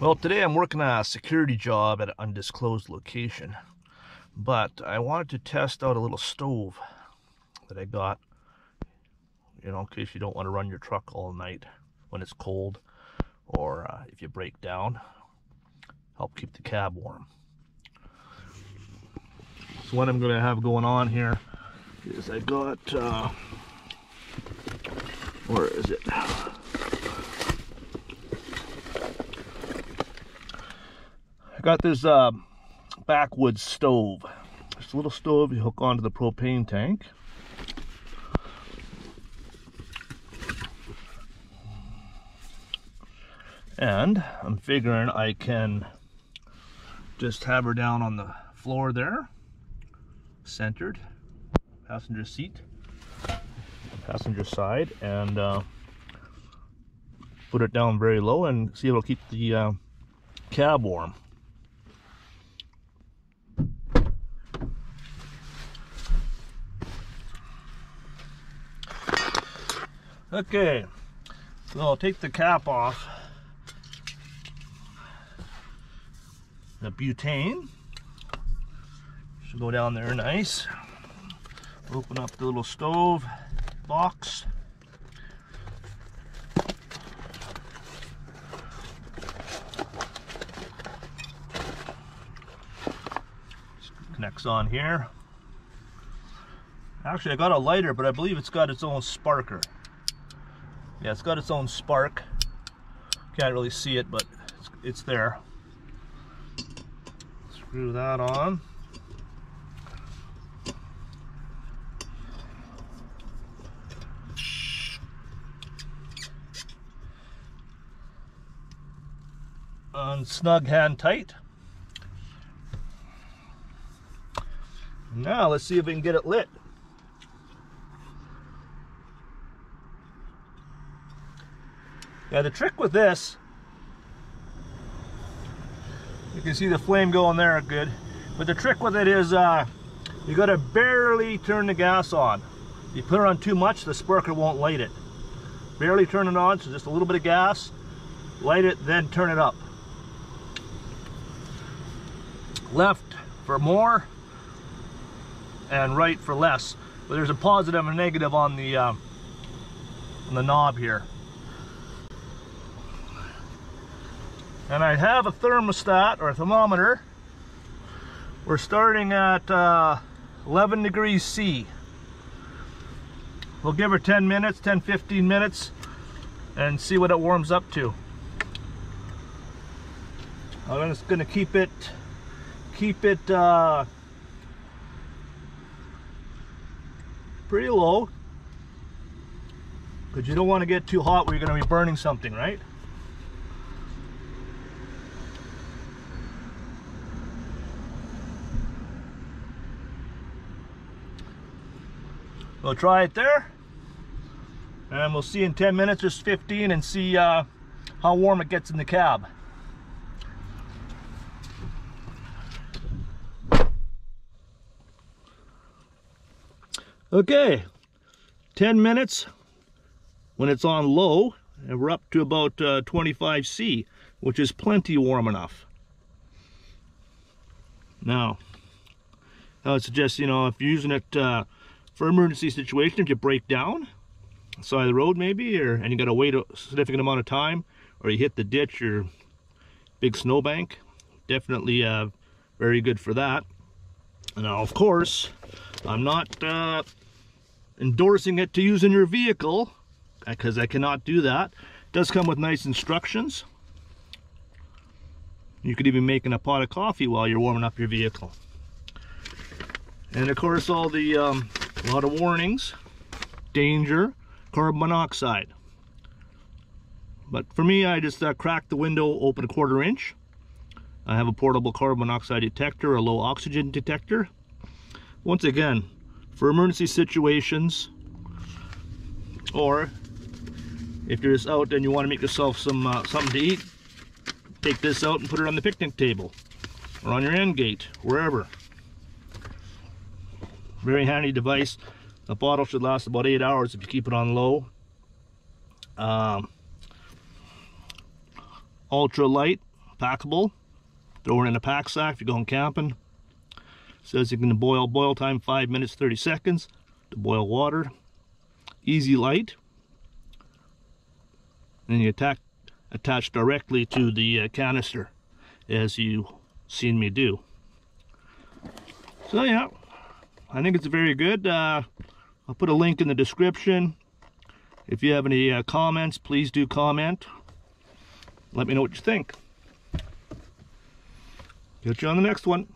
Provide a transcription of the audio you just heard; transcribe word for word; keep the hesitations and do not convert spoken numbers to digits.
Well, today I'm working on a security job at an undisclosed location, but I wanted to test out a little stove that I got, you know, in case you don't want to run your truck all night when it's cold, or uh, if you break down, help keep the cab warm. So what I'm going to have going on here is I got, uh, where is it? I got this uh, backwoods stove. It's a little stove you hook onto the propane tank. And I'm figuring I can just have her down on the floor there, centered, passenger seat, passenger side, and uh, put it down very low and see if it'll keep the uh, cab warm. Okay, so I'll take the cap off the butane. Should go down there nice. Open up the little stove box. Just connects on here. Actually, I got a lighter, but I believe it's got its own sparker. Yeah, it's got its own spark. Can't really see it, but it's, it's there. Screw that on. And snug hand tight. Now let's see if we can get it lit. Yeah, the trick with this, you can see the flame going there good, but the trick with it is uh, you got to barely turn the gas on. If you put it on too much, the sparker won't light it. Barely turn it on, so just a little bit of gas, light it, then turn it up. Left for more, and right for less. But there's a positive and a negative on the, uh, on the knob here. And I have a thermostat or a thermometer. We're starting at uh, eleven degrees C. We'll give her ten minutes, ten, fifteen minutes, and see what it warms up to. I'm just gonna keep it, keep it uh, pretty low, because you don't want to get too hot where you're gonna be burning something, right? We'll try it there, and we'll see in ten minutes or fifteen, and see uh, how warm it gets in the cab. Okay, ten minutes when it's on low, and we're up to about uh, twenty-five C, which is plenty warm enough. Now, I would suggest, you know, if you're using it uh, for emergency situation, if you break down on the side of the road maybe, or and you got to wait a significant amount of time, or you hit the ditch or big snowbank, definitely uh, very good for that. Now, of course, I'm not uh, endorsing it to use in your vehicle, because I cannot do that. It does come with nice instructions. You could even be making a pot of coffee while you're warming up your vehicle. And of course, all the um, a lot of warnings, danger, carbon monoxide. But for me, I just uh, cracked the window open a quarter inch. I have a portable carbon monoxide detector, a low oxygen detector. Once again, for emergency situations, or if you're just out and you want to make yourself some uh, something to eat, take this out and put it on the picnic table or on your end gate, wherever. Very handy device. The bottle should last about eight hours if you keep it on low. Um, ultra light, packable. Throw it in a pack sack if you're going camping. It says you can boil, boil time five minutes thirty seconds to boil water. Easy light. And you attack, attach directly to the uh, canister, as you've seen me do. So yeah, I think it's very good. Uh, I'll put a link in the description. If you have any uh, comments, please do comment. Let me know what you think. Catch you on the next one.